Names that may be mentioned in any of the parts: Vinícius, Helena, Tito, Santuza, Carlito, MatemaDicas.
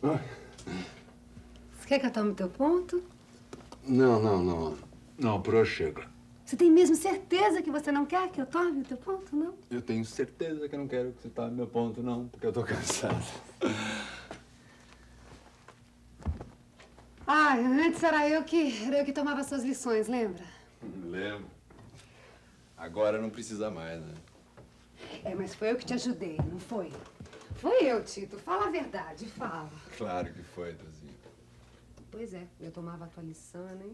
Você quer que eu tome o teu ponto? Não, não, não. Não, por hoje chega. Você tem mesmo certeza que você não quer que eu tome o teu ponto, não? Eu tenho certeza que eu não quero que você tome meu ponto, não, porque eu tô cansada. Ai, antes era eu que tomava suas lições, lembra? Lembro. Agora não precisa mais, né? É, mas foi eu que te ajudei, não foi? Foi eu, Tito. Fala a verdade, fala. Claro que foi, Tozinho. Pois é, eu tomava a tua lição, né?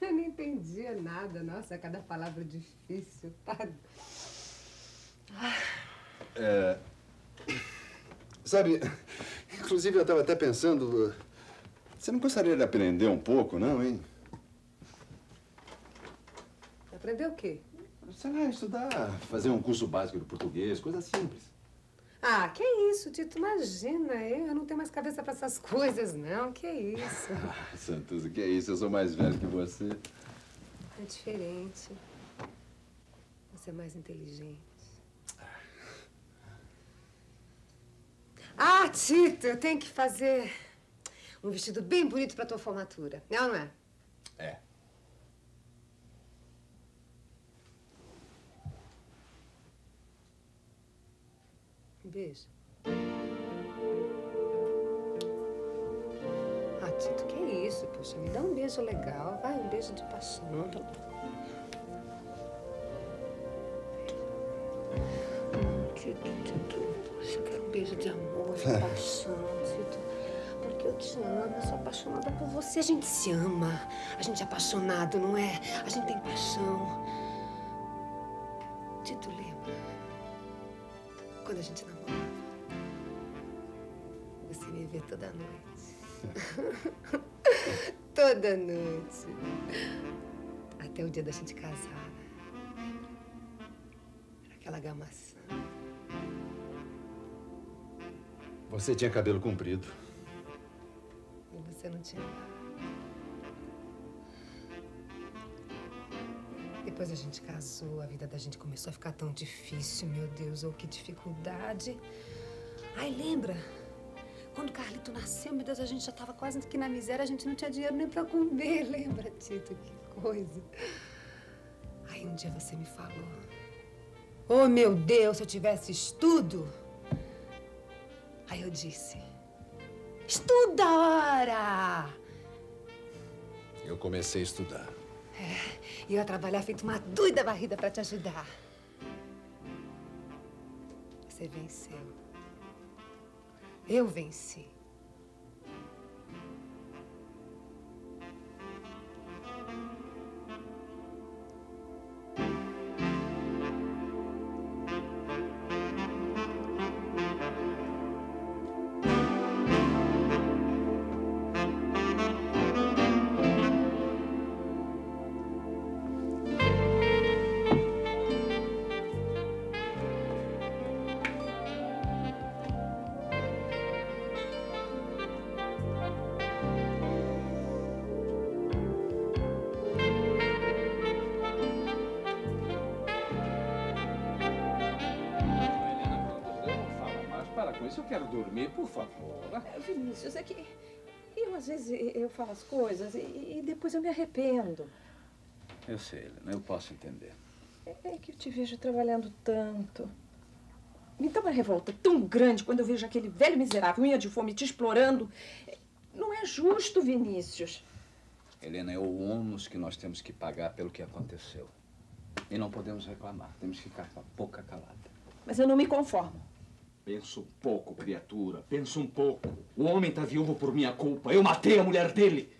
Eu não entendia nada, nossa, cada palavra difícil, tá? É... Sabe, inclusive eu tava até pensando... Você não gostaria de aprender um pouco, não, hein? Aprender o quê? Sei lá, estudar, fazer um curso básico de português, coisa simples. Ah, que isso, Tito, imagina, eu não tenho mais cabeça pra essas coisas, não, que isso. Ah, Santuza, que isso, eu sou mais velho que você. É diferente. Você é mais inteligente. Ah, Tito, eu tenho que fazer um vestido bem bonito pra tua formatura, não é? É. Beijo. Ah, Tito, que é isso? Poxa, me dá um beijo legal. Vai, um beijo de paixão. Tito, poxa, eu quero um beijo de amor, de paixão, Tito. Porque eu te amo, eu sou apaixonada por você. A gente se ama. A gente é apaixonado, não é? A gente tem paixão. Tito, lembra? Quando a gente namorava, você me vê toda noite. Toda noite. Até o dia da gente casar. Era aquela gamação. Você tinha cabelo comprido. E você não tinha nada. Depois a gente casou, a vida da gente começou a ficar tão difícil, meu Deus, oh, que dificuldade. Ai, lembra? Quando o Carlito nasceu, meu Deus, a gente já tava quase que na miséria, a gente não tinha dinheiro nem pra comer, lembra, Tito? Que coisa. Aí um dia você me falou, oh, meu Deus, se eu tivesse estudo. Aí eu disse, estuda, ora! Eu comecei a estudar. E eu a trabalhar feito uma doida barrida pra te ajudar. Você venceu. Eu venci. Eu quero dormir, por favor. Vinícius, é que eu às vezes eu falo as coisas e depois eu me arrependo. Eu sei, Helena, eu posso entender. É que eu te vejo trabalhando tanto. Me dá uma revolta tão grande quando eu vejo aquele velho miserável, unha de fome, te explorando. Não é justo, Vinícius. Helena, é o ônus que nós temos que pagar pelo que aconteceu. E não podemos reclamar, temos que ficar com a boca calada. Mas eu não me conformo. Pensa um pouco, criatura. Pensa um pouco. O homem tá viúvo por minha culpa. Eu matei a mulher dele.